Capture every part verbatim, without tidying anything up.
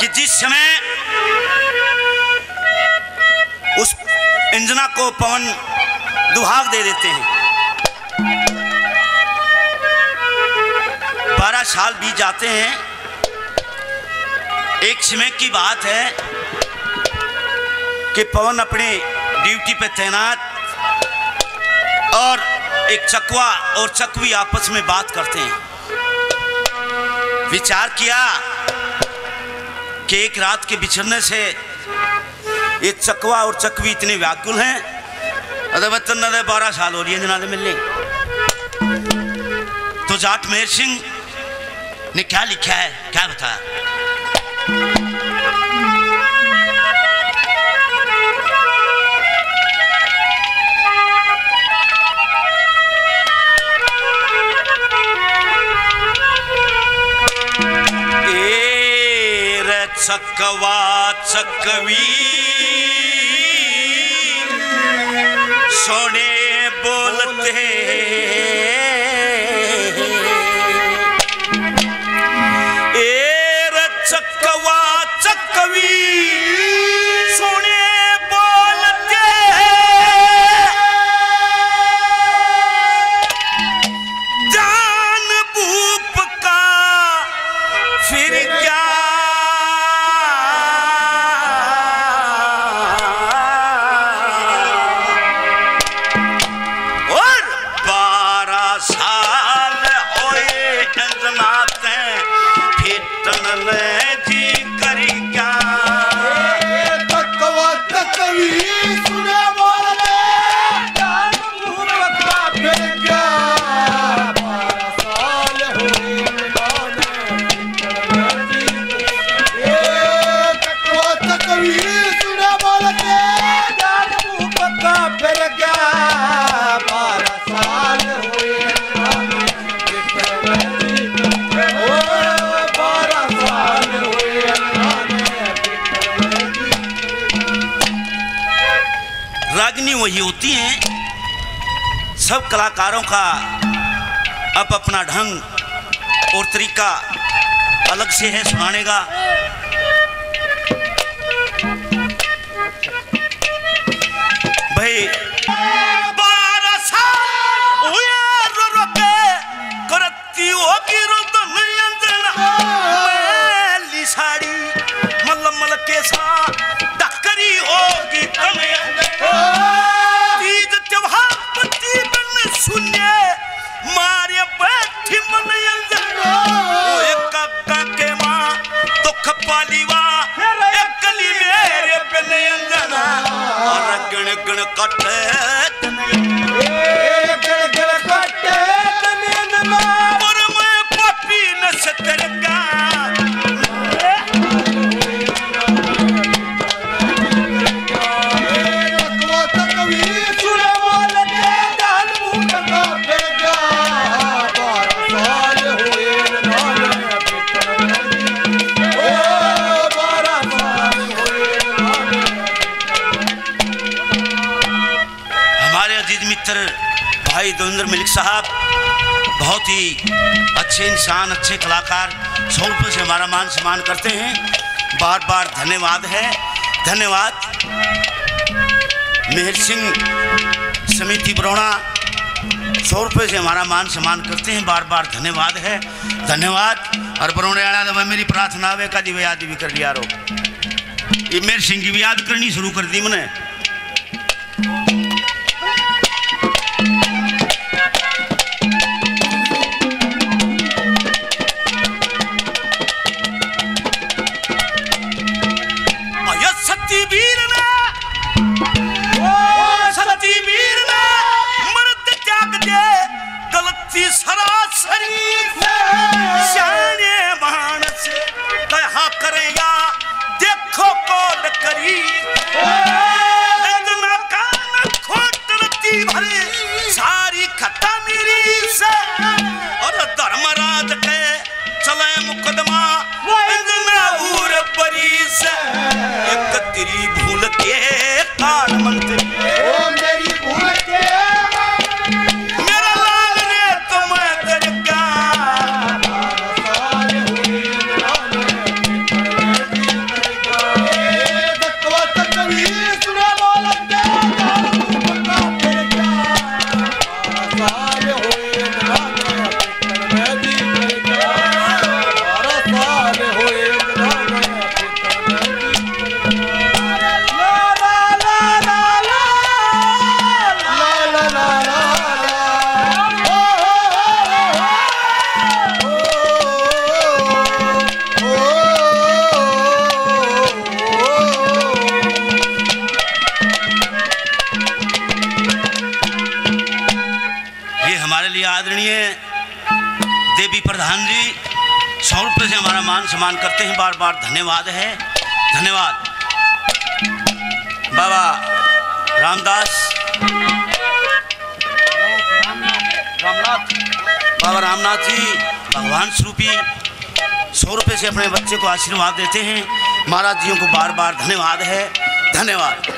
कि जिस समय उस इंजना को पवन दुहाग दे देते हैं, बारह साल बीत जाते हैं। एक समय की बात है कि पवन अपने ड्यूटी पे तैनात और एक चकवा और चकवी आपस में बात करते हैं। विचार किया कि एक रात के बिछड़ने से ये चकवा और चकवी इतने व्याकुल हैं, अदबतन अदब बारह साल हो रही है जनाजे मिलने। तो जाट मेहर सिंह ने क्या लिखा है, क्या बताया? चकवा चकवी सोने बोलते एर चकवा चकवी सोने बोलते जान भूप का फिर क्या वही होती हैं। सब कलाकारों का अब अपना ढंग और तरीका अलग से है सुनाने का। भाई बारह साल हुए रोके करती होगी मैली साड़ी मल मल के साथ टक्करी होगी तमें भाई देवेंद्र मलिक साहब बहुत ही अच्छे इंसान, अच्छे कलाकार, सोनपुर से हमारा मान सम्मान करते हैं। बार बार धन्यवाद है, धन्यवाद। मेहर सिंह समिति बरौना सोनपुर से हमारा मान सम्मान करते हैं, बार बार धन्यवाद है, धन्यवाद। और बरौना मेरी प्रार्थना वे का दिव्य याद भी कर लिया रो, ये मेहर सिंह की भी याद करनी शुरू कर दी मैंने। प्रधान जी सौ रुपये से हमारा मान सम्मान करते हैं, बार बार धन्यवाद है, धन्यवाद। बाबा रामदास रामनाथ, बाबा रामनाथ जी भगवान स्वरूपी सौ रुपये से अपने बच्चे को आशीर्वाद देते हैं। महाराज जियों को बार बार धन्यवाद है, धन्यवाद।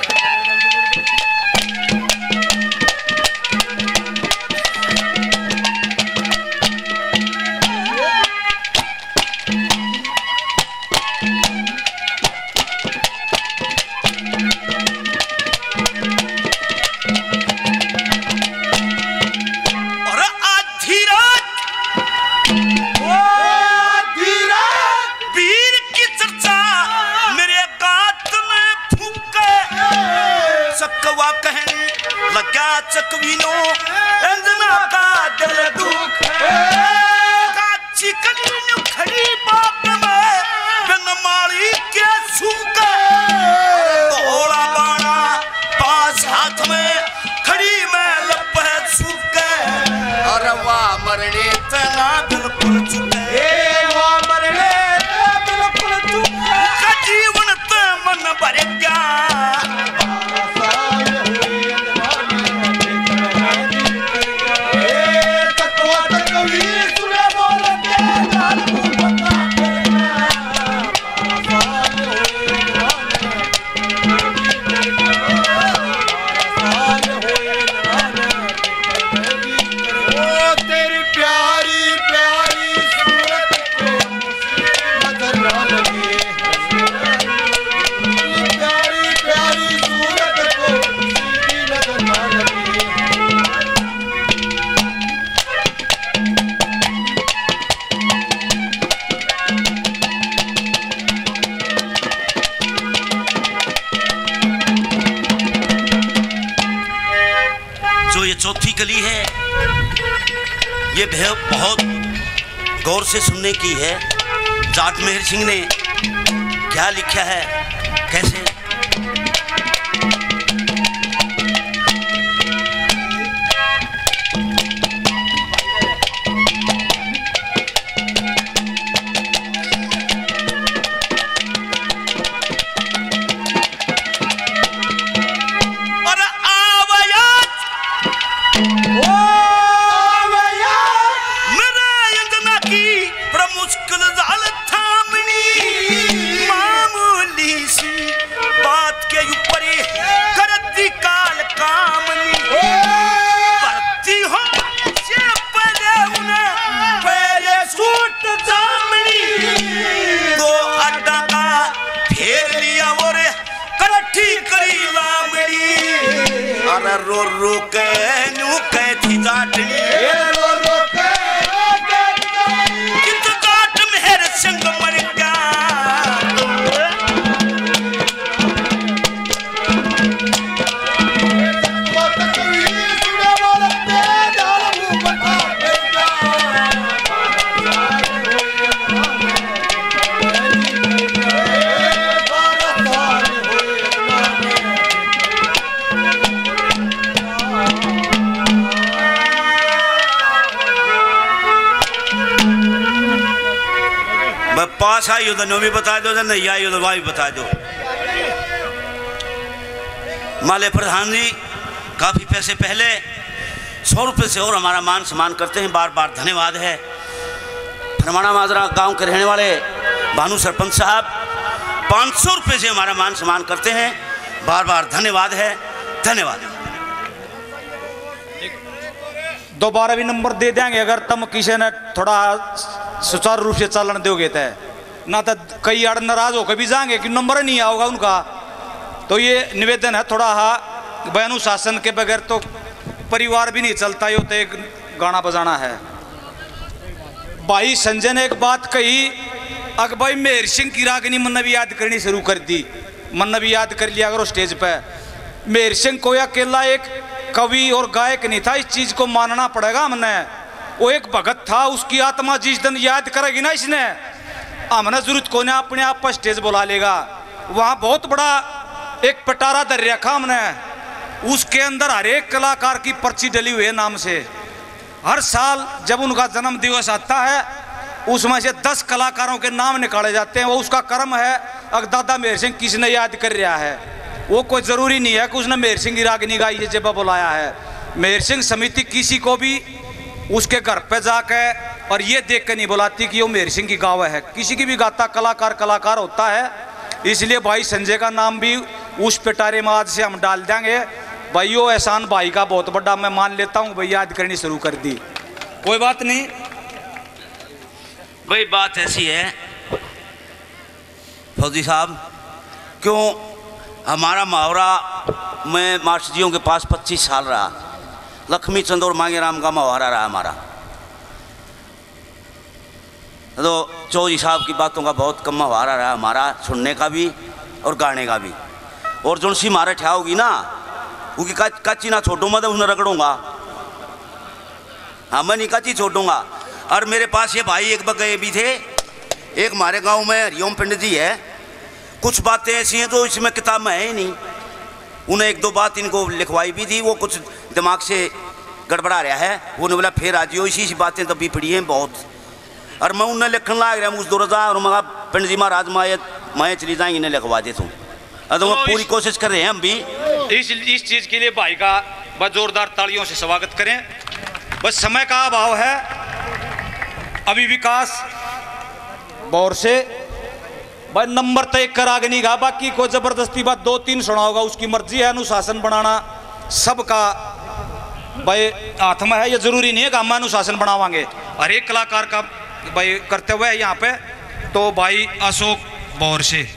सुनने की है जाट मेहर सिंह ने क्या लिखा है, कैसे भी बता दो, नहीं आई उधर भी बता दो। माले प्रधान जी काफी पैसे पहले सौ रुपये से और हमारा मान सम्मान करते हैं, बार बार धन्यवाद है। फरमाना माजरा गांव के रहने वाले भानु सरपंच साहब पाँच सौ रुपये से हमारा मान सम्मान करते हैं, बार बार धन्यवाद है, धन्यवाद। दोबारा भी नंबर दे देंगे अगर तुम किसी ने थोड़ा सुचारू रूप से चालन दोगे तो ना तो कई आड़ नाराज होकर भी जाएंगे कि नंबर नहीं आओगा उनका, तो ये निवेदन है। थोड़ा हा अनुशासन के बगैर तो परिवार भी नहीं चलता, ये तो एक गाना बजाना है। भाई संजय ने एक बात कही, अग भाई मेहर सिंह की रागनी मन भी याद करनी शुरू कर दी, मन भी याद कर लिया करो स्टेज पर। मेहर सिंह कोई अकेला एक कवि और गायक नहीं था, इस चीज़ को मानना पड़ेगा हमने। वो एक भगत था, उसकी आत्मा जिस दिन याद करेगी ना इसने, हमने जरूरत को ना अपने आप पर स्टेज बुला लेगा। वहाँ बहुत बड़ा एक पटारा धर रखा हमने, उसके अंदर हर एक कलाकार की पर्ची डली हुई है नाम से। हर साल जब उनका जन्म दिवस आता है उसमें से दस कलाकारों के नाम निकाले जाते हैं। वो उसका कर्म है अगर दादा मेहर सिंह किसने याद कर रहा है। वो कोई ज़रूरी नहीं है कि उसने मेहर सिंह की रागनी का ये जब बुलाया है। मेहर सिंह समिति किसी को भी उसके घर पे जाके और ये देख कर नहीं बुलाती कि वो मेहर सिंह की गावे है। किसी की भी गाता कलाकार कलाकार होता है। इसलिए भाई संजय का नाम भी उस पिटारे में आज से हम डाल देंगे। भाई वो एहसान भाई का बहुत बड़ा मैं मान लेता हूँ। भाई याद करनी शुरू कर दी, कोई बात नहीं। भाई बात ऐसी है फौजी साहब, क्यों हमारा मावरा मैं मास्टर जीओं के पास पच्चीस साल रहा। लक्ष्मी चंद और मांगे राम का मुहावरा रहा हमारा। तो चौधरी साहब की बातों का बहुत कम मुहावरा रहा हमारा, सुनने का भी और गाने का भी। और जो सी मारे ठा होगी ना उनकी काची ना छोटू मैं उसने रगड़ूंगा। हाँ मैं नहीं काची छोटूंगा। और मेरे पास ये भाई एक बगए भी थे। एक हमारे गांव में हरिओम पिंड जी है। कुछ बातें ऐसी हैं तो इसमें किताब में है ही नहीं। उन्हें एक दो बात इनको लिखवाई भी थी, वो कुछ दिमाग से गड़बड़ा रहा है। वो ने बोला फिर आजियो इसी बातें तभी पड़ी हैं बहुत। और मैं उन्हें लिखन लाग रहा हूँ उस दो और मैं पिंड जी महाराज माए माए चली जाएंगे इन्हें लिखवा दे तू। और तो पूरी कोशिश कर रहे हैं हम भी इस इस चीज़ के लिए। भाई का बस जोरदार तालियों से स्वागत करें। बस समय का अभाव है। अभी विकास बोरसे भाई नंबर तय करा के नहीं गा, बाकी कोई ज़बरदस्ती बात दो तीन सुना होगा उसकी मर्जी है। अनुशासन बनाना सबका भाई हाथ में है। ये जरूरी नहीं है कि हम अनुशासन बनावांगे हर एक कलाकार का भाई करते हुए यहाँ पे। तो भाई अशोक बोरसे